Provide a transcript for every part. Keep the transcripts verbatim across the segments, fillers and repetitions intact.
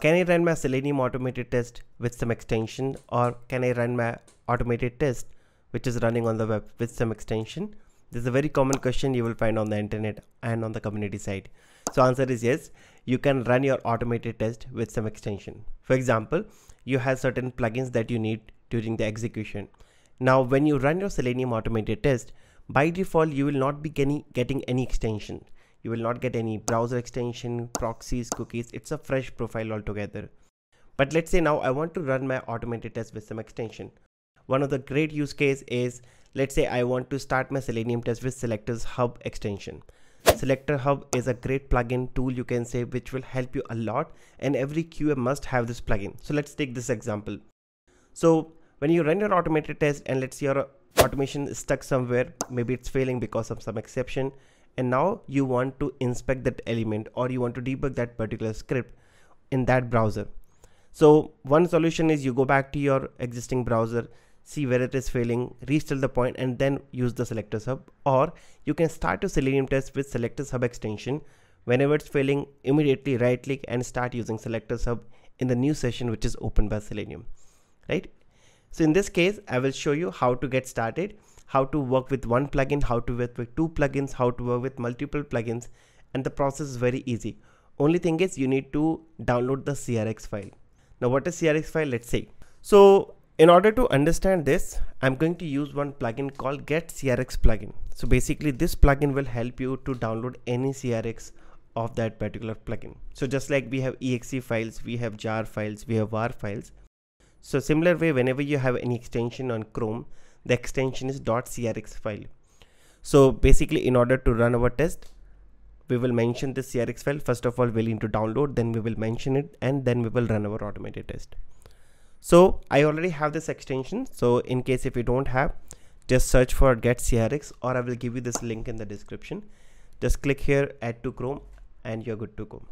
Can I run my Selenium automated test with some extension, or can I run my automated test which is running on the web with some extension? This is a very common question you will find on the internet and on the community side. So answer is yes, you can run your automated test with some extension. For example, you have certain plugins that you need during the execution. Now when you run your Selenium automated test, by default you will not be getting, getting any extension. You will not get any browser extension, proxies, cookies. It's a fresh profile altogether. But let's say now I want to run my automated test with some extension. One of the great use case is, let's say I want to start my Selenium test with SelectorsHub extension. SelectorsHub is a great plugin tool, you can say, which will help you a lot, and every Q A must have this plugin. So let's take this example. So when you run your automated test and let's say your automation is stuck somewhere, maybe it's failing because of some exception, and now you want to inspect that element or you want to debug that particular script in that browser. So one solution is you go back to your existing browser, see where it is failing, reach till the point and then use the SelectorsHub, or you can start your Selenium test with SelectorsHub extension. Whenever it's failing, immediately right click and start using SelectorsHub in the new session which is opened by Selenium, right? So in this case, I will show you how to get started, how to work with one plugin, how to work with two plugins, how to work with multiple plugins, and the process is very easy. Only thing is you need to download the C R X file. Now what is C R X file? Let's see. So in order to understand this, I'm going to use one plugin called get crx plugin. So basically this plugin will help you to download any C R X of that particular plugin. So just like we have E X E files, we have jar files, we have var files. So similar way, whenever you have any extension on Chrome, the extension is .crx file. So basically in order to run our test, we will mention the C R X file. First of all, we'll need to download, then we will mention it, and then we will run our automated test. So I already have this extension. So in case if you don't have, just search for get C R X, or I will give you this link in the description. Just click here, add to Chrome, and you're good to go.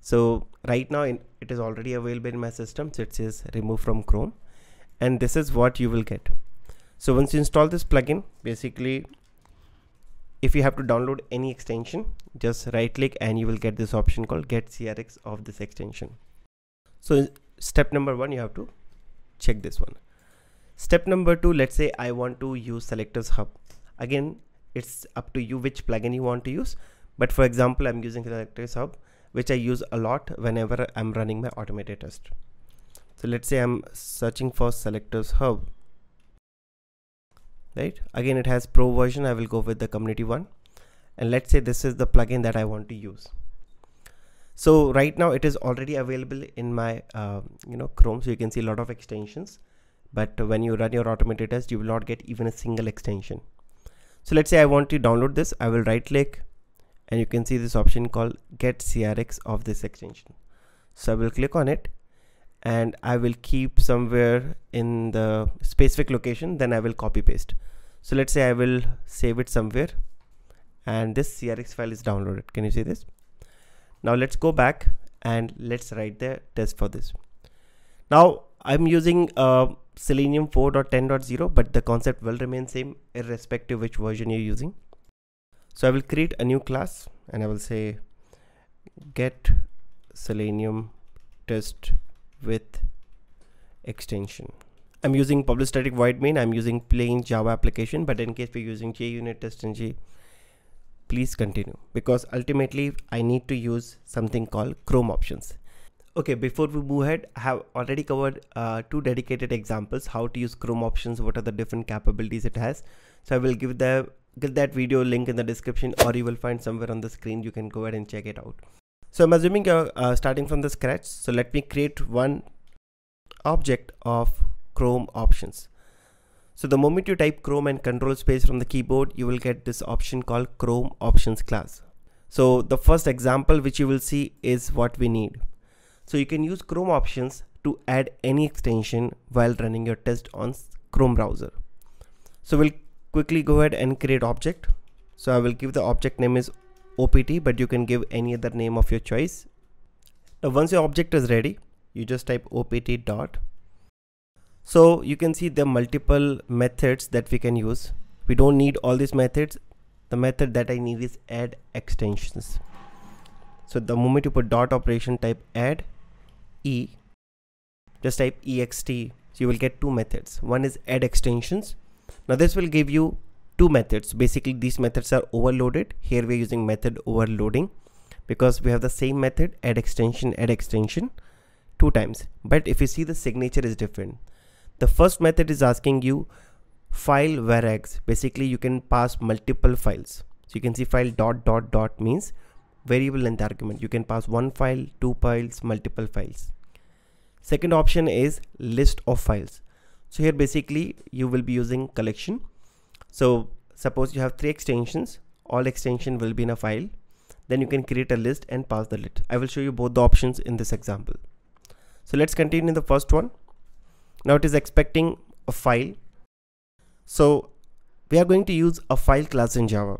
So right now in, it is already available in my system. So it says remove from Chrome, and this is what you will get. So once you install this plugin, basically if you have to download any extension, just right click and you will get this option called get C R X of this extension. So step number one, you have to check this one. Step number two, let's say I want to use SelectorsHub. Again, it's up to you which plugin you want to use. But for example, I'm using SelectorsHub, which I use a lot whenever I'm running my automated test. So let's say I'm searching for SelectorsHub, right? Again, it has pro version. I will go with the community one. And let's say this is the plugin that I want to use. So right now it is already available in my, uh, you know, Chrome. So you can see a lot of extensions, but when you run your automated test, you will not get even a single extension. So let's say I want to download this. I will right click, and you can see this option called get C R X of this extension. So I will click on it and I will keep somewhere in the specific location. Then I will copy paste. So let's say I will save it somewhere, and this C R X file is downloaded. Can you see this? Now let's go back and let's write the test for this. Now I'm using uh, Selenium four point ten point zero, but the concept will remain same irrespective which version you're using. So I will create a new class and I will say get Selenium test with extension. I'm using public static void main. I'm using plain Java application, but in case we're using JUnit test and J, please continue, because ultimately I need to use something called Chrome options. Okay, before we move ahead, I have already covered uh, two dedicated examples how to use Chrome options, what are the different capabilities it has. So I will give the Get that video link in the description, or you will find somewhere on the screen. You can go ahead and check it out. So I'm assuming you're uh, starting from the scratch. So let me create one object of Chrome options. So the moment you type Chrome and control space from the keyboard, you will get this option called Chrome options class. So the first example which you will see is what we need. So you can use Chrome options to add any extension while running your test on Chrome browser. So we'll quickly go ahead and create object. So I will give the object name is O P T, but you can give any other name of your choice. Now once your object is ready, you just type O P T dot. So you can see the multiple methods that we can use. We don't need all these methods. The method that I need is add extensions. So the moment you put dot operation, type add, E, just type ext, so you will get two methods. One is add extensions. Now this will give you two methods. Basically these methods are overloaded. Here we are using method overloading because we have the same method add extension add extension two times, but if you see the signature is different. The first method is asking you file varargs. Basically you can pass multiple files, so you can see file dot dot dot means variable length argument. You can pass one file, two files, multiple files. Second option is list of files. So here basically you will be using collection. So suppose you have three extensions, all extension will be in a file, then you can create a list and pass the list. I will show you both the options in this example. So let's continue the first one. Now it is expecting a file. So we are going to use a file class in Java.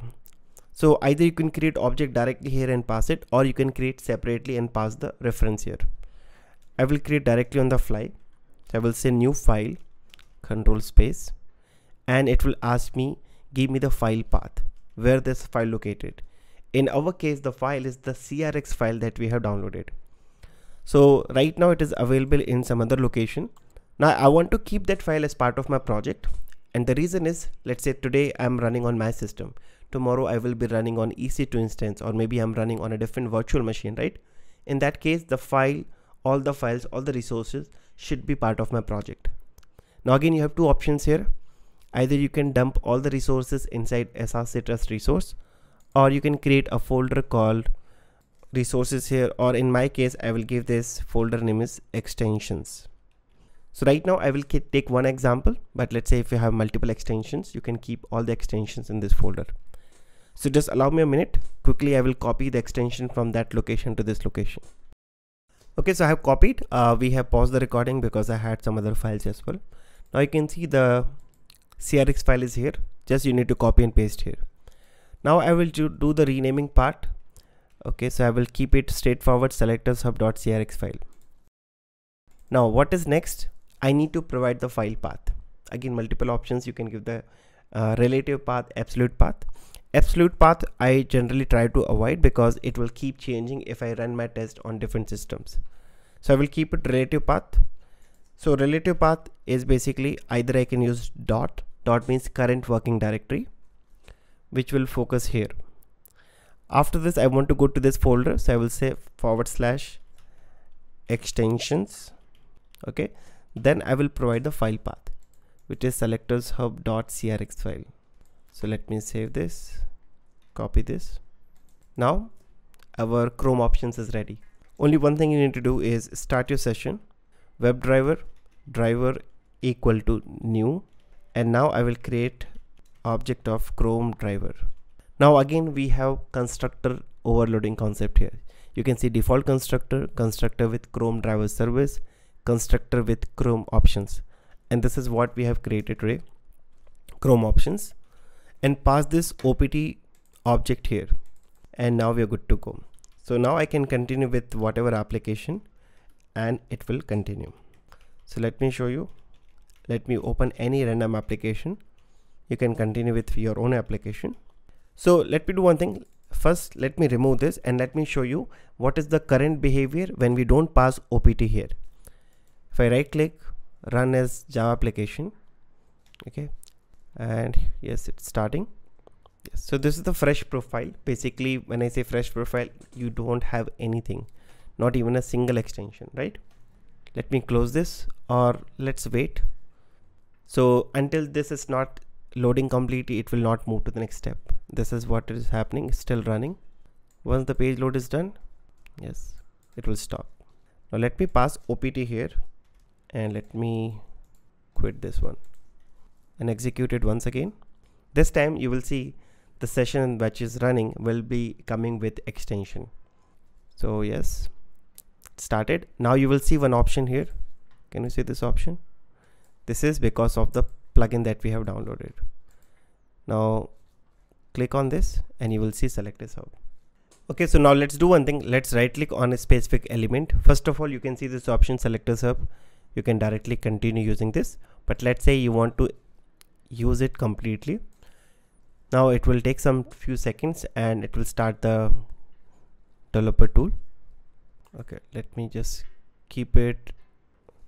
So either you can create object directly here and pass it, or you can create separately and pass the reference here. I will create directly on the fly. So I will say new file, control space, and it will ask me, give me the file path, where this file located. In our case, the file is the C R X file that we have downloaded. So right now it is available in some other location. Now I want to keep that file as part of my project. And the reason is, let's say today I'm running on my system. Tomorrow I will be running on E C two instance, or maybe I'm running on a different virtual machine, right? In that case, the file, all the files, all the resources should be part of my project. Now again, you have two options here. Either you can dump all the resources inside srcitrus resource, or you can create a folder called resources here, or in my case I will give this folder name is extensions. So right now I will take one example, but let's say if you have multiple extensions, you can keep all the extensions in this folder. So just allow me a minute. Quickly I will copy the extension from that location to this location. Okay, so I have copied. Uh, we have paused the recording because I had some other files as well. Now you can see the C R X file is here. Just you need to copy and paste here. Now I will do, do the renaming part. Okay, so I will keep it straightforward, selectors hub dot C R X file. Now what is next? I need to provide the file path. Again, multiple options. You can give the uh, relative path, absolute path. Absolute path I generally try to avoid because it will keep changing if I run my test on different systems. So I will keep it relative path. So relative path is basically either I can use dot, dot means current working directory, which will focus here. After this, I want to go to this folder. So I will say forward slash extensions. Okay. Then I will provide the file path, which is selectors hub dot C R X file. So let me save this, copy this. Now our Chrome options is ready. Only one thing you need to do is start your session, WebDriver, driver equal to new. And now I will create object of Chrome driver. Now again, we have constructor overloading concept here. You can see default constructor, constructor with Chrome driver service, constructor with Chrome options. And this is what we have created today, Chrome options, and pass this O P T object here. And now we are good to go. So now I can continue with whatever application and it will continue. So let me show you. Let me open any random application. You can continue with your own application. So let me do one thing. First, let me remove this and let me show you what is the current behavior when we don't pass O P T here. If I right click, run as Java application. Okay. And yes, it's starting. Yes. So this is the fresh profile. Basically, when I say fresh profile, you don't have anything, not even a single extension, right? Let me close this, or let's wait. So until this is not loading completely, it will not move to the next step. This is what is happening. It's still running. Once the page load is done, yes, it will stop. Now let me pass O P T here and let me quit this one and execute it once again. This time you will see the session which is running will be coming with extension. So yes, it started. Now you will see one option here. Can you see this option? This is because of the plugin that we have downloaded. Now click on this and you will see SelectorsHub. Okay, so now let's do one thing. Let's right click on a specific element. First of all, you can see this option SelectorsHub. You can directly continue using this, but let's say you want to use it completely. Now it will take some few seconds and it will start the developer tool. Okay, let me just keep it,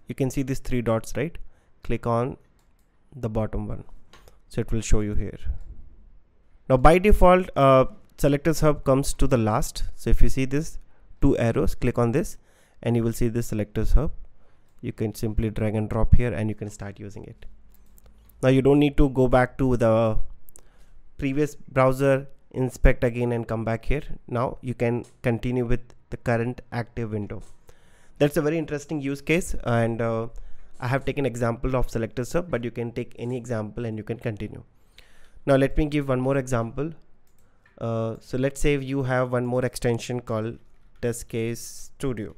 you can see these three dots, right? Click on the bottom one, so it will show you here. Now by default, uh, Selectors Hub comes to the last. So if you see this two arrows, click on this and you will see this Selectors Hub. You can simply drag and drop here and you can start using it. Now you don't need to go back to the previous browser, inspect again and come back here. Now you can continue with the current active window. That's a very interesting use case, and uh, I have taken example of Selectors Hub, but you can take any example and you can continue. Now let me give one more example. Uh, so let's say you have one more extension called Test Case Studio.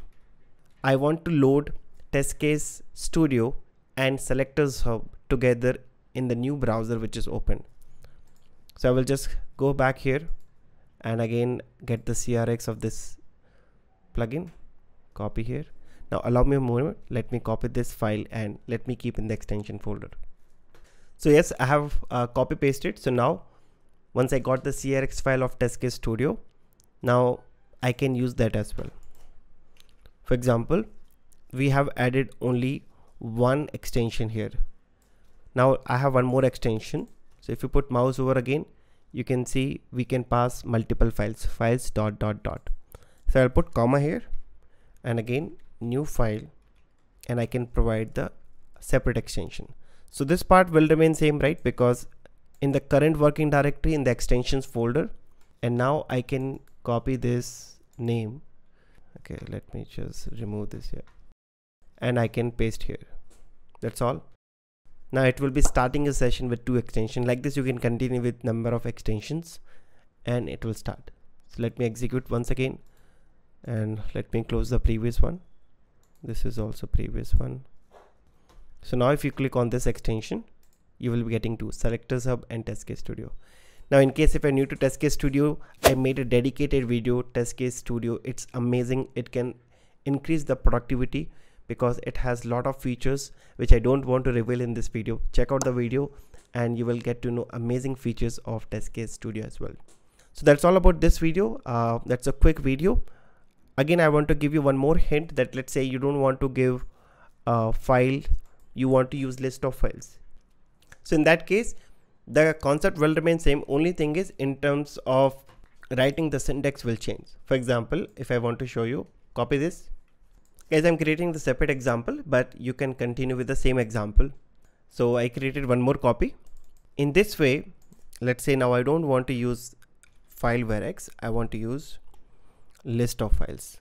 I want to load Test Case Studio and Selectors Hub together in the new browser which is open. So I will just go back here and again get the C R X of this plugin, copy here. Now allow me a moment, let me copy this file and let me keep in the extension folder. So yes, I have uh, copy pasted. So now once I got the C R X file of Test Case Studio, now I can use that as well. For example, we have added only one extension here. Now I have one more extension. So if you put mouse over again, you can see we can pass multiple files, files dot dot dot. So I'll put comma here and again new file, and I can provide the separate extension. So this part will remain same, right? Because in the current working directory in the extensions folder, and now I can copy this name. Okay, let me just remove this here and I can paste here. That's all. Now it will be starting a session with two extensions. Like this you can continue with number of extensions and it will start. So let me execute once again and let me close the previous one. This is also previous one. So now if you click on this extension, you will be getting to Selectors Hub and Test Case Studio. Now in case if you're new to Test Case Studio, I made a dedicated video, Test Case Studio. It's amazing. It can increase the productivity because it has a lot of features which I don't want to reveal in this video. Check out the video and you will get to know amazing features of Test Case Studio as well. So that's all about this video. Uh, that's a quick video. Again, I want to give you one more hint that let's say you don't want to give a file, you want to use list of files. So in that case, the concept will remain same. Only thing is in terms of writing, the syntax will change. For example, if I want to show you, copy this. Guys, I'm creating the separate example, but you can continue with the same example. So I created one more copy. In this way, let's say now I don't want to use file varargs, I want to use list of files.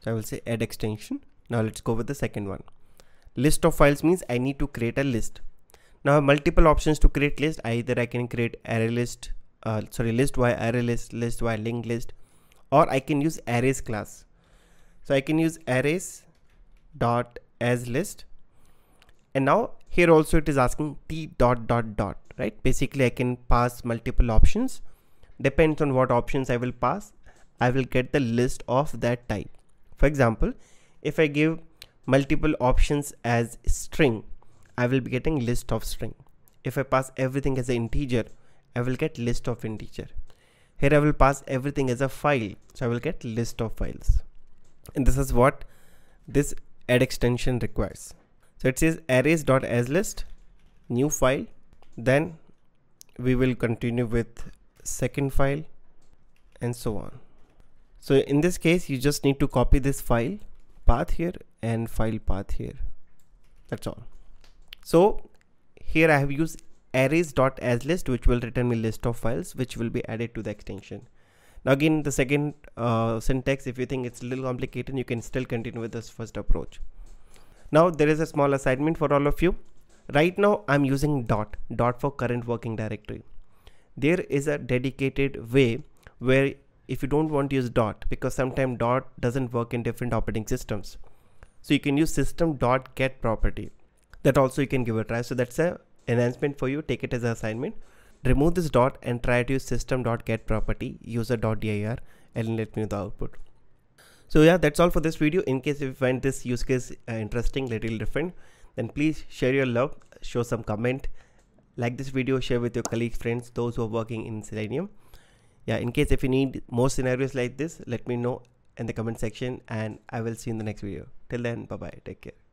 So I will say add extension. Now let's go with the second one. List of files means I need to create a list. Now I have multiple options to create list. Either I can create array list, uh, sorry, list by array list, list by linked list, or I can use arrays class. So I can use arrays dot as list. And now here also it is asking t dot dot dot, right? Basically I can pass multiple options. Depends on what options I will pass, I will get the list of that type. For example, if I give multiple options as string, I will be getting list of string. If I pass everything as an integer, I will get list of integer. Here I will pass everything as a file, so I will get list of files. And this is what this add extension requires. So it says arrays.asList, new file. Then we will continue with second file and so on. So in this case, you just need to copy this file path here and file path here. That's all. So here I have used arrays.asList, which will return me list of files, which will be added to the extension. Now again, the second uh, syntax, if you think it's a little complicated, you can still continue with this first approach. Now there is a small assignment for all of you. Right now I'm using dot, dot for current working directory. There is a dedicated way where if you don't want to use dot, because sometimes dot doesn't work in different operating systems. So you can use system dot get property. That also you can give a try. So that's a enhancement for you. Take it as an assignment. Remove this dot and try to use system.getProperty, user.dir, and let me know the output. So yeah, that's all for this video. In case if you find this use case uh, interesting, little different, then please share your love, show some comment, like this video, share with your colleagues, friends, those who are working in Selenium. Yeah, in case if you need more scenarios like this, let me know in the comment section, and I will see you in the next video. Till then, bye bye, take care.